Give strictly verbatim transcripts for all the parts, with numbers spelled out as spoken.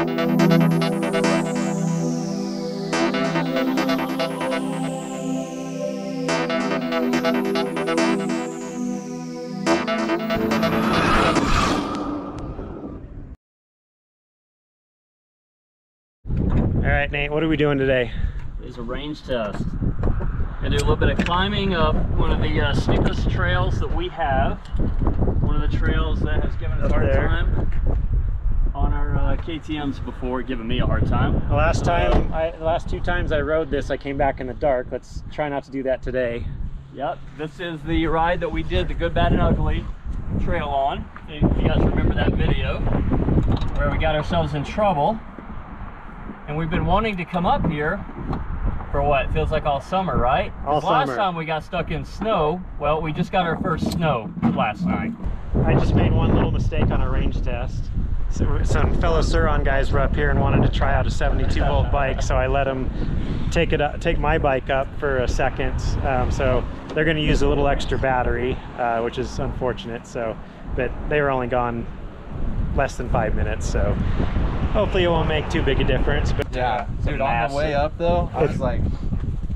Alright Nate, what are we doing today? It's a range test. Gonna do a little bit of climbing up one of the uh, steepest trails that we have. One of the trails that has given us a hard time on our uh, K T Ms before, giving me a hard time. The last time, uh, I, the last two times I rode this, I came back in the dark. Let's try not to do that today. Yep, this is the ride that we did the Good, Bad, and Ugly trail on. If you guys remember that video where we got ourselves in trouble. And we've been wanting to come up here for what feels like all summer, right? All summer. Last time we got stuck in snow. Well, we just got our first snow last night. I just made one little mistake on a range test. So, some fellow Suron guys were up here and wanted to try out a seventy-two volt bike, so I let them take it up, take my bike up for a second. Um, so they're going to use a little extra battery, uh, which is unfortunate. So, but they were only gone less than five minutes, so hopefully it won't make too big a difference. But yeah, dude, massive. On the way up though, I was like,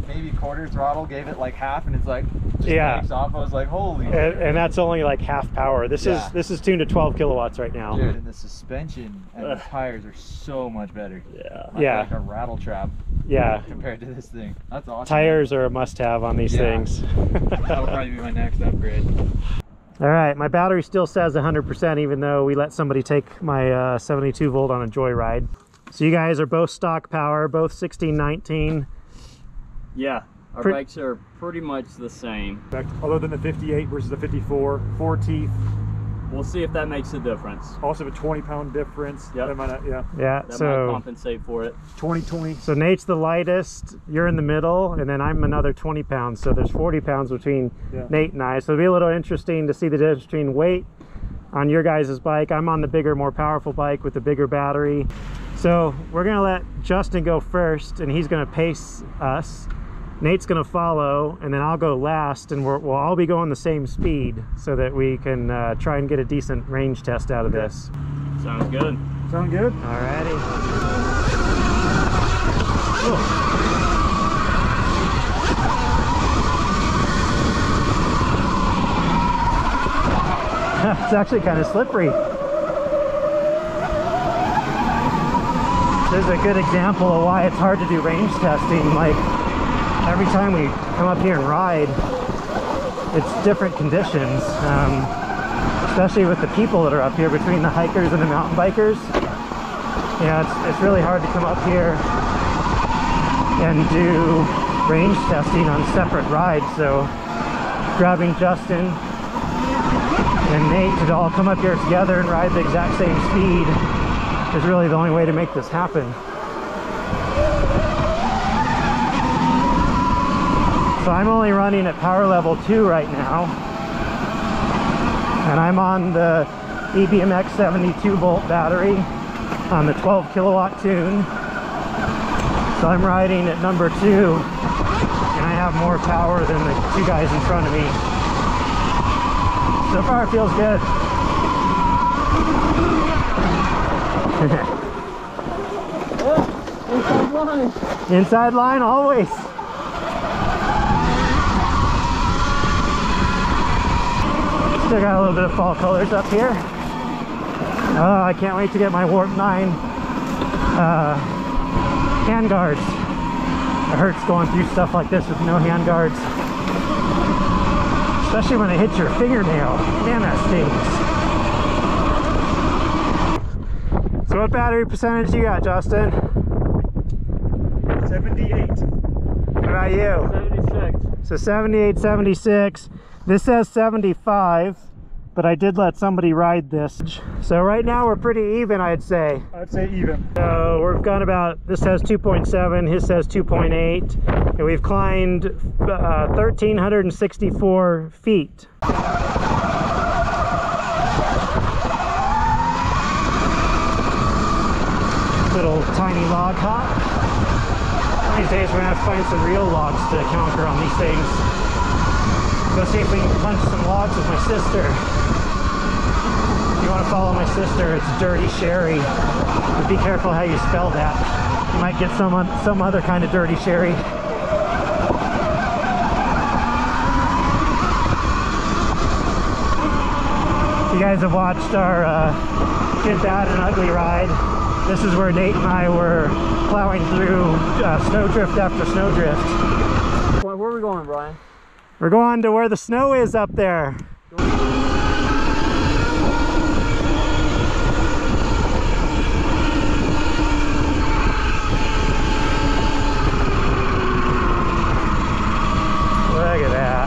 maybe quarter throttle, gave it like half, and it's like, just yeah, takes off. I was like, holy. And, and that's only like half power. This yeah. is this is tuned to twelve kilowatts right now. Dude, and the suspension and the tires are so much better. Yeah, like, yeah, like a rattle trap. Yeah, compared to this thing, that's awesome. Tires are a must-have on these yeah. things. That'll probably be my next upgrade. All right, my battery still says one hundred percent even though we let somebody take my uh, seventy-two volt on a joyride. So you guys are both stock power, both sixteen nineteen. Yeah, our Pre bikes are pretty much the same. Other than the fifty-eight versus the fifty-four, four teeth. We'll see if that makes a difference. Also a twenty pound difference. Yep. That might not, yeah, yeah, that so might compensate for it. twenty twenty. So Nate's the lightest, you're in the middle, and then I'm another twenty pounds. So there's forty pounds between yeah. Nate and I. So it'll be a little interesting to see the difference between weight on your guys' bike. I'm on the bigger, more powerful bike with the bigger battery. So we're gonna let Justin go first, and he's gonna pace us. Nate's gonna follow, and then I'll go last, and we're, we'll all be going the same speed so that we can uh, try and get a decent range test out of this. Sounds good. Sound good? Alrighty. Cool. It's actually kind of slippery. This is a good example of why it's hard to do range testing. Like, every time we come up here and ride, it's different conditions, um, especially with the people that are up here, between the hikers and the mountain bikers. You know, it's, it's really hard to come up here and do range testing on separate rides, so grabbing Justin and Nate to all come up here together and ride the exact same speed is really the only way to make this happen. So I'm only running at power level two right now, and I'm on the E B M X seventy-two volt battery on the twelve kilowatt tune. So I'm riding at number two, and I have more power than the two guys in front of me. So far it feels good. Inside line. Inside line always. Still got a little bit of fall colors up here. Uh, I can't wait to get my Warp nine uh, hand guards. It hurts going through stuff like this with no hand guards. Especially when it hits your fingernail. Man, that stings. So what battery percentage you got, Justin? seventy-eight. What about you? seventy-six. So seventy-eight, seventy-six. This says seventy-five, but I did let somebody ride this. So right now we're pretty even, I'd say. I'd say even. So we've gone about, this says two point seven, his says two point eight, and we've climbed uh, one thousand three hundred sixty-four feet. Little tiny log hop. These days we're gonna have to find some real logs to counter on these things. Go see if we can punch some logs with my sister. If you want to follow my sister, it's Dirty Sherry. But be careful how you spell that. You might get some, some other kind of dirty sherry. You guys have watched our uh, Get Bad and Ugly ride. This is where Nate and I were plowing through uh, snowdrift after snowdrift. Where are we going, Brian? We're going to where the snow is up there. Look at that.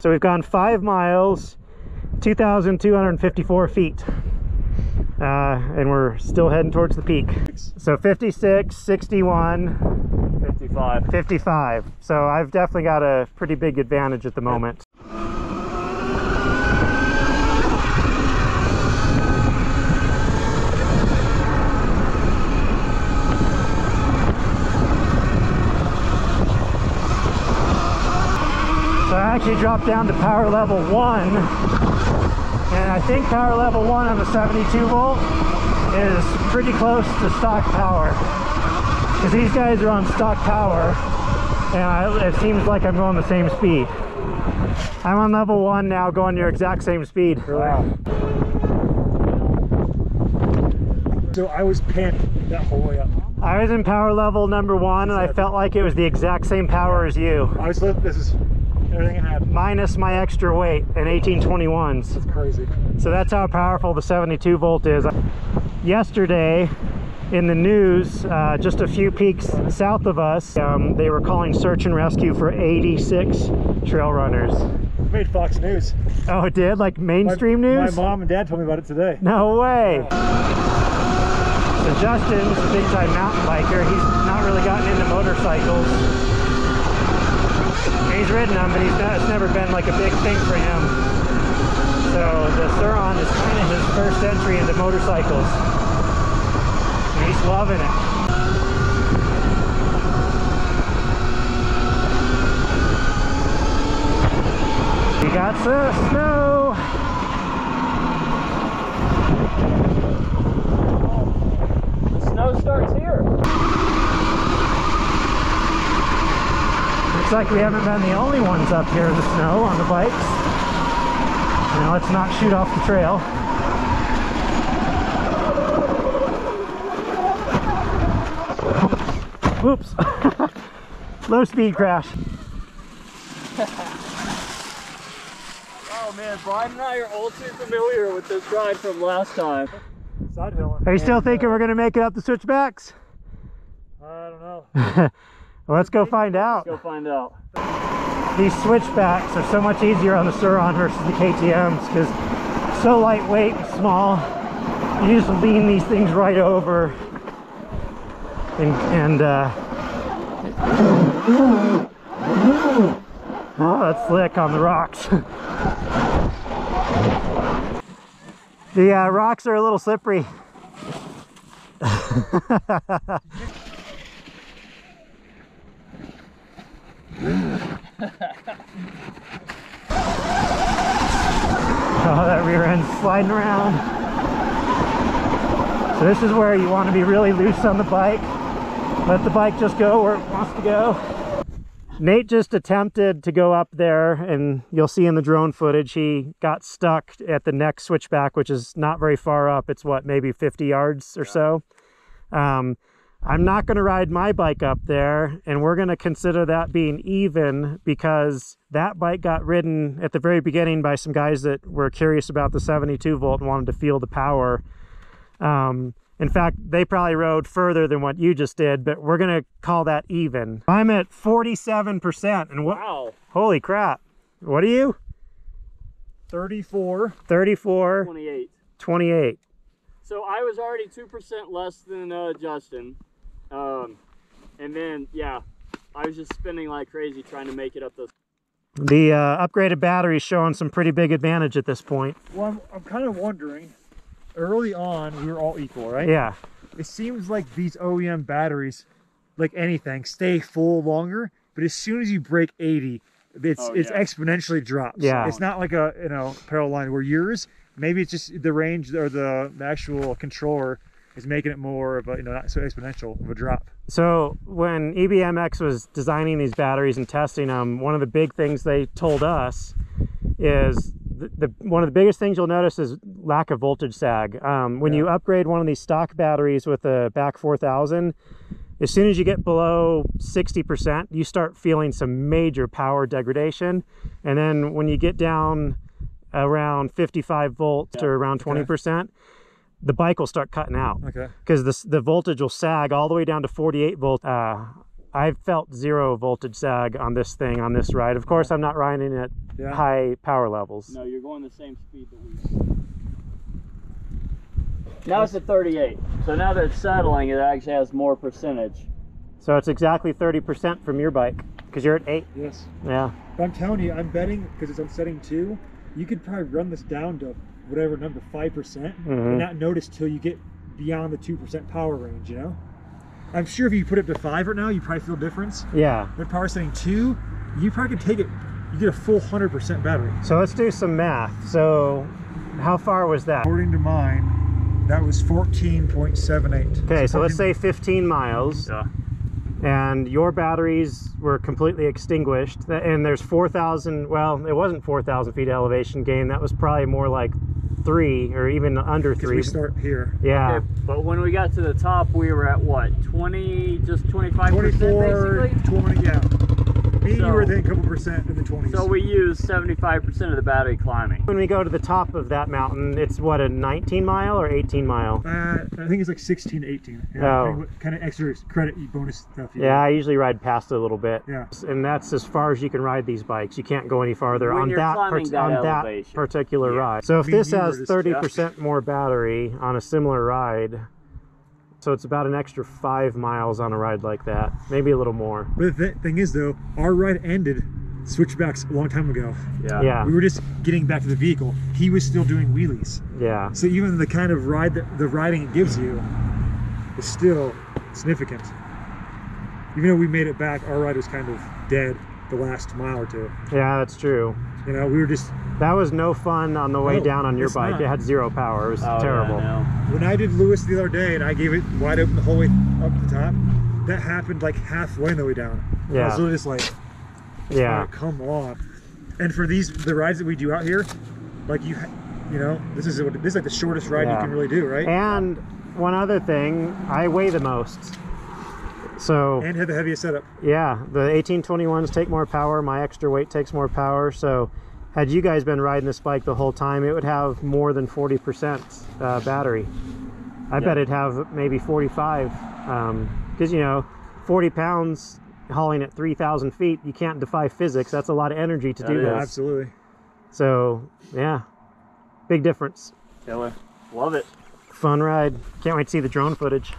So we've gone five miles, two thousand two hundred fifty-four feet, uh, and we're still heading towards the peak. So fifty-six, sixty-one, fifty-five. fifty-five. So I've definitely got a pretty big advantage at the moment. I actually dropped down to power level one, and I think power level one on the seventy-two volt is pretty close to stock power, because these guys are on stock power, and I, it seems like I'm going the same speed. I'm on level one now, going your exact same speed. Wow. So I was panicked that whole way up. I was in power level number one, and I felt like it was the exact same power as you. I was this is. Everything happened. Minus my extra weight and eighteen twenty-ones. That's crazy. So that's how powerful the seventy-two volt is. Yesterday in the news, uh, just a few peaks south of us, um, they were calling search and rescue for eighty-six trail runners. It made Fox News. Oh, it did? Like mainstream my, news? My mom and dad told me about it today. No way. So Justin's a big-time mountain biker. He's not really gotten into motorcycles. He's ridden them, but he's not, it's never been like a big thing for him. So the Suron is kind of his first entry into motorcycles. And he's loving it. We got some snow. Oh, the snow starts here. Looks like we haven't been the only ones up here in the snow on the bikes. Now let's not shoot off the trail. Whoops. Low speed crash. Oh man, Brian and I are all too familiar with this ride from last time. Side hill. Are you still thinking we're going to make it up the switchbacks? I don't know. Let's go find out. Let's go find out. These switchbacks are so much easier on the Suron versus the K T Ms because it's so lightweight and small. You just lean these things right over and, and uh... oh, that's slick on the rocks. The uh, rocks are a little slippery. Oh, that rear end's sliding around. So this is where you want to be really loose on the bike. Let the bike just go where it wants to go. Nate just attempted to go up there, and you'll see in the drone footage he got stuck at the next switchback, which is not very far up. It's what, maybe fifty yards or so. Um, I'm not going to ride my bike up there, and we're going to consider that being even because that bike got ridden at the very beginning by some guys that were curious about the seventy-two volt and wanted to feel the power. Um, in fact, they probably rode further than what you just did, but we're going to call that even. I'm at forty-seven percent, and wow. Holy crap. What are you? thirty-four. thirty-four. twenty-eight. twenty-eight. So I was already two percent less than uh, Justin. Um, and then, yeah, I was just spinning like crazy trying to make it up those. The uh, upgraded battery's showing some pretty big advantage at this point. Well, I'm, I'm kind of wondering, early on, we were all equal, right? Yeah. It seems like these O E M batteries, like anything, stay full longer, but as soon as you break eighty, it's oh, yeah. it's exponentially drops. Yeah. It's not like a you know parallel line where yours, maybe it's just the range or the, the actual controller is making it more of a, you know, not so exponential of a drop. So when E B M X was designing these batteries and testing them, one of the big things they told us is the, the one of the biggest things you'll notice is lack of voltage sag. Um, when yeah. you upgrade one of these stock batteries with a B A C four thousand, as soon as you get below sixty percent, you start feeling some major power degradation. And then when you get down around fifty-five volts yeah. to around twenty percent, okay. the bike will start cutting out. Okay. Because the, the voltage will sag all the way down to forty-eight volts. Uh, I've felt zero voltage sag on this thing, on this ride. Of course, I'm not riding at yeah. high power levels. No, you're going the same speed that we... Now it's at thirty-eight. So now that it's settling, it actually has more percentage. So it's exactly thirty percent from your bike, because you're at eight. Yes. Yeah. But I'm telling you, I'm betting, because it's on setting two, you could probably run this down to whatever number, five percent, mm-hmm. and not notice till you get beyond the two percent power range, you know? I'm sure if you put it to five right now, you probably feel a difference. Yeah. But power setting two, you probably could take it, you get a full one hundred percent battery. So let's do some math. So how far was that? According to mine, that was fourteen point seven eight. Okay, so, so let's say fifteen miles. Yeah. And your batteries were completely extinguished, and there's four thousand, well, it wasn't four thousand feet elevation gain, that was probably more like three or even under three. We start here. Yeah. Okay, but when we got to the top, we were at what, twenty, just twenty-five percent basically? twenty, yeah. Me and so, you were then a couple percent in the twenties. So we used seventy-five percent of the battery climbing. When we go to the top of that mountain, it's what, a nineteen mile or eighteen mile? Uh, I think it's like sixteen, eighteen. Yeah, oh. Kind of, kind of extra credit bonus stuff. Yeah, know. I usually ride past it a little bit. Yeah. And that's as far as you can ride these bikes. You can't go any farther when on, that, that, on that particular yeah. ride. So if I mean, this has thirty percent more battery on a similar ride, so it's about an extra five miles on a ride like that, maybe a little more. But the th thing is though, our ride ended switchbacks a long time ago. Yeah. yeah. We were just getting back to the vehicle. He was still doing wheelies. Yeah. So even the kind of ride that the riding it gives you is still significant. Even though we made it back, our ride was kind of dead the last mile or two. Yeah, that's true. You know, we were just... That was no fun on the way no, down on your bike. Not. It had zero power. It was oh, terrible. Yeah, no. When I did Lewis the other day and I gave it wide open the whole way up to the top, that happened like halfway on the way down. Yeah. I was literally just like, yeah, come on. And for these, the rides that we do out here, like you, you know, this is what this is like the shortest ride yeah. you can really do, right? And one other thing, I weigh the most. So, and have the heaviest setup. Yeah, the eighteen twenty-ones take more power. My extra weight takes more power. So had you guys been riding this bike the whole time, it would have more than forty percent uh, battery. I yeah. bet it'd have maybe forty-five. Um, because, you know, forty pounds hauling at three thousand feet, you can't defy physics. That's a lot of energy to that do is. This. Absolutely. So, yeah, big difference. Killer. Love it. Fun ride. Can't wait to see the drone footage.